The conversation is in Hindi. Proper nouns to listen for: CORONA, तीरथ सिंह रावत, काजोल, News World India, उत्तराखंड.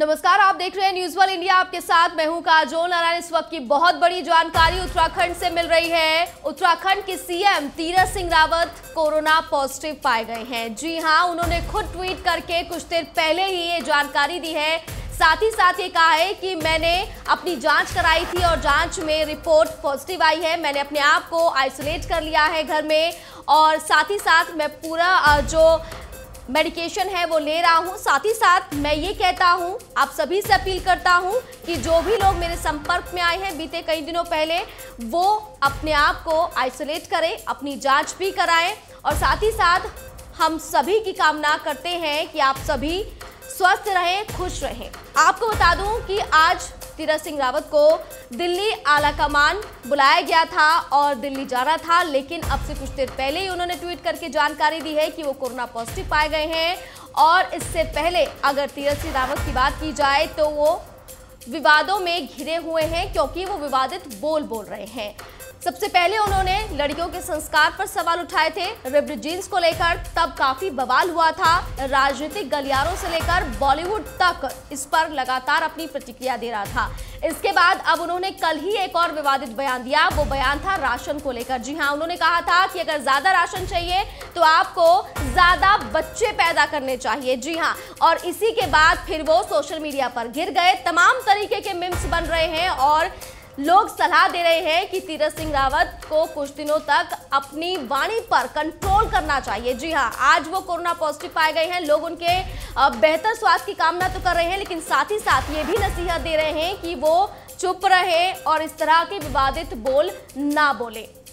नमस्कार, आप देख रहे हैं न्यूज वर्ल्ड इंडिया। आपके साथ मैं हूं काजोल। इस वक्त की बहुत बड़ी जानकारी उत्तराखंड से मिल रही है। उत्तराखंड के CM तीरथ सिंह रावत corona positive पाए गए हैं। जी हां, उन्होंने खुद ट्वीट करके कुछ देर पहले ही ये जानकारी दी है। साथ ही साथ ये कहा है कि मैंने अपनी जांच कराई थी और जांच में रिपोर्ट पॉजिटिव आई है। मैंने अपने आप को आइसोलेट कर लिया है घर में, और साथ ही साथ मैं पूरा जो मेडिकेशन है वो ले रहा हूँ। साथ ही साथ मैं ये कहता हूँ, आप सभी से अपील करता हूँ कि जो भी लोग मेरे संपर्क में आए हैं बीते कई दिनों पहले, वो अपने आप को आइसोलेट करें, अपनी जांच भी कराएं। और साथ ही साथ हम सभी की कामना करते हैं कि आप सभी स्वस्थ रहें, खुश रहें। आपको बता दूँ कि आज तीरथ सिंह रावत को दिल्ली आला कमान बुलाया गया था और दिल्ली जाना था, लेकिन अब से कुछ देर पहले ही उन्होंने ट्वीट करके जानकारी दी है कि वो कोरोना पॉजिटिव पाए गए हैं। और इससे पहले अगर तीरथ सिंह रावत की बात की जाए तो वो विवादों में घिरे हुए हैं, क्योंकि वो विवादित बोल रहे हैं। सबसे पहले उन्होंने लड़कियों के संस्कार पर सवाल उठाए थे, रिब्ड जीन्स को लेकर, तब काफी बवाल हुआ था। राजनीतिक गलियारों से लेकर बॉलीवुड तक इस पर लगातार अपनी प्रतिक्रिया दे रहा था। इसके बाद अब उन्होंने कल ही एक और विवादित बयान दिया। वो बयान था राशन को लेकर। जी हाँ, उन्होंने कहा था कि अगर ज्यादा राशन चाहिए तो आपको ज्यादा बच्चे पैदा करने चाहिए। जी हाँ, और इसी के बाद फिर वो सोशल मीडिया पर गिर गए। तमाम तरीके के मीम्स बन रहे हैं और लोग सलाह दे रहे हैं कि तीरथ सिंह रावत को कुछ दिनों तक अपनी वाणी पर कंट्रोल करना चाहिए। जी हां, आज वो कोरोना पॉजिटिव पाए गए हैं, लोग उनके बेहतर स्वास्थ्य की कामना तो कर रहे हैं, लेकिन साथ ही साथ ये भी नसीहत दे रहे हैं कि वो चुप रहे और इस तरह के विवादित बोल ना बोले।